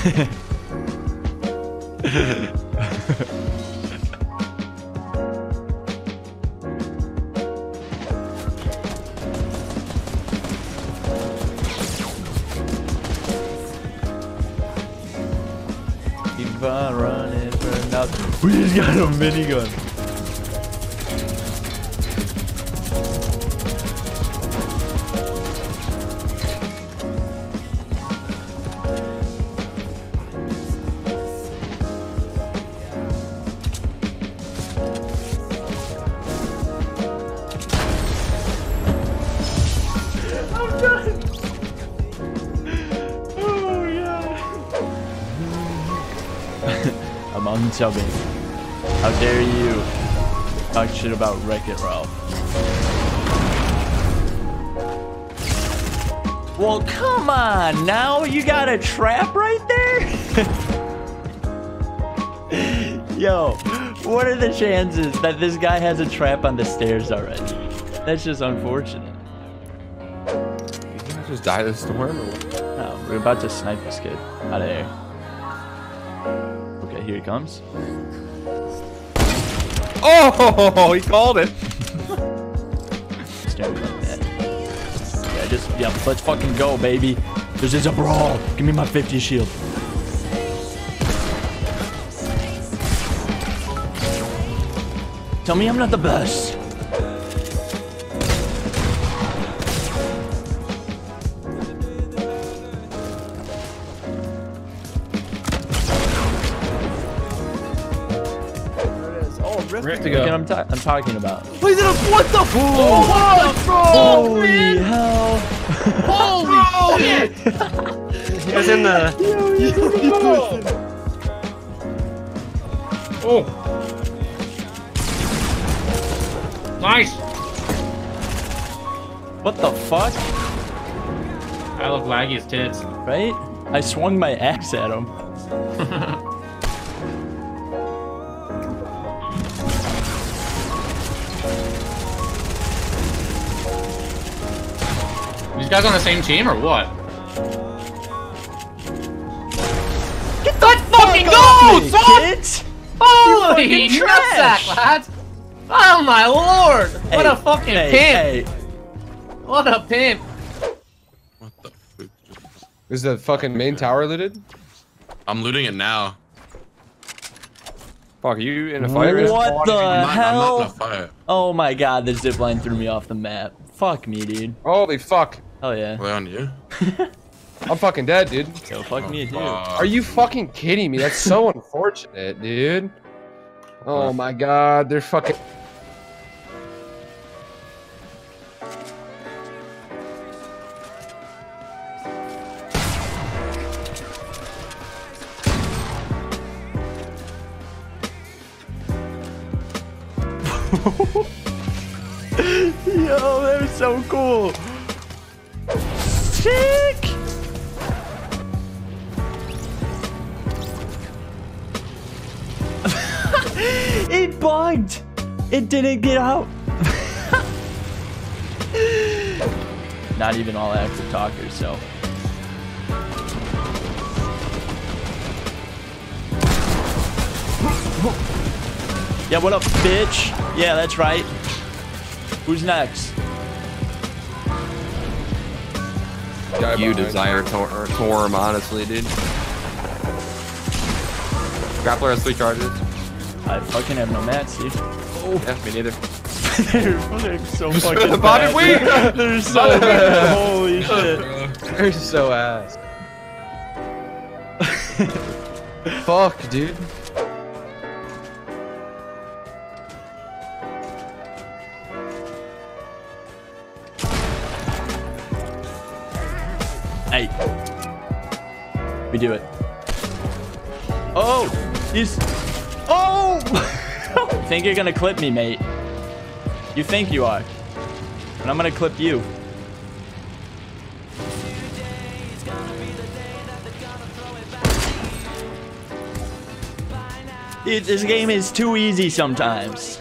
Keep on running for nothing. We just got a minigun. I'm unsubbing. How dare you talk shit about Wreck It Ralph? Well, come on now, you got a trap right there? Yo, what are the chances that this guy has a trap on the stairs already? That's just unfortunate. You think I just died of storm or what? No, we're about to snipe this kid out of here. Here he comes. Oh, he called it. Yeah, let's fucking go, baby. This is a brawl. Give me my 50 shield. Tell me I'm not the best. Rift to go. Look at what I'm talking about. What the fuck? Oh, holy hell. Holy shit. He was in the... Oh. Nice. What the fuck? I look laggy as tits. Right? I swung my axe at him. You guys on the same team or what? Get that fucking gold, son! Holy nutsack, lads! Oh my lord! Hey, what a fucking pimp! Hey. What a pimp! What the fuck? Is the fucking main tower looted? I'm looting it now. Fuck, are you in a fire? What the hell? I'm not in a fire. Oh my god, the zipline threw me off the map. Fuck me, dude. Holy fuck. Hell yeah. Leon, you? I'm fucking dead, dude. Yo, fuck me, dude. Are you fucking kidding me? That's so unfortunate, dude. Oh my god, they're fucking... Yo, that was so cool. Sick! It bugged! It didn't get out! Not even all active talkers, so... Yeah, what up, bitch? Yeah, that's right. Who's next? You desire Torm, honestly, dude. Grappler has 3 charges. I fucking have no mats, dude. Oh. Yeah, me neither. They're so fucking bad. Weak. They're so bad. Holy shit. They're so ass. Fuck, dude. Hey, we do it. Oh, he's... Oh! Think you're gonna clip me, mate. You think you are. And I'm gonna clip you. This game is too easy sometimes.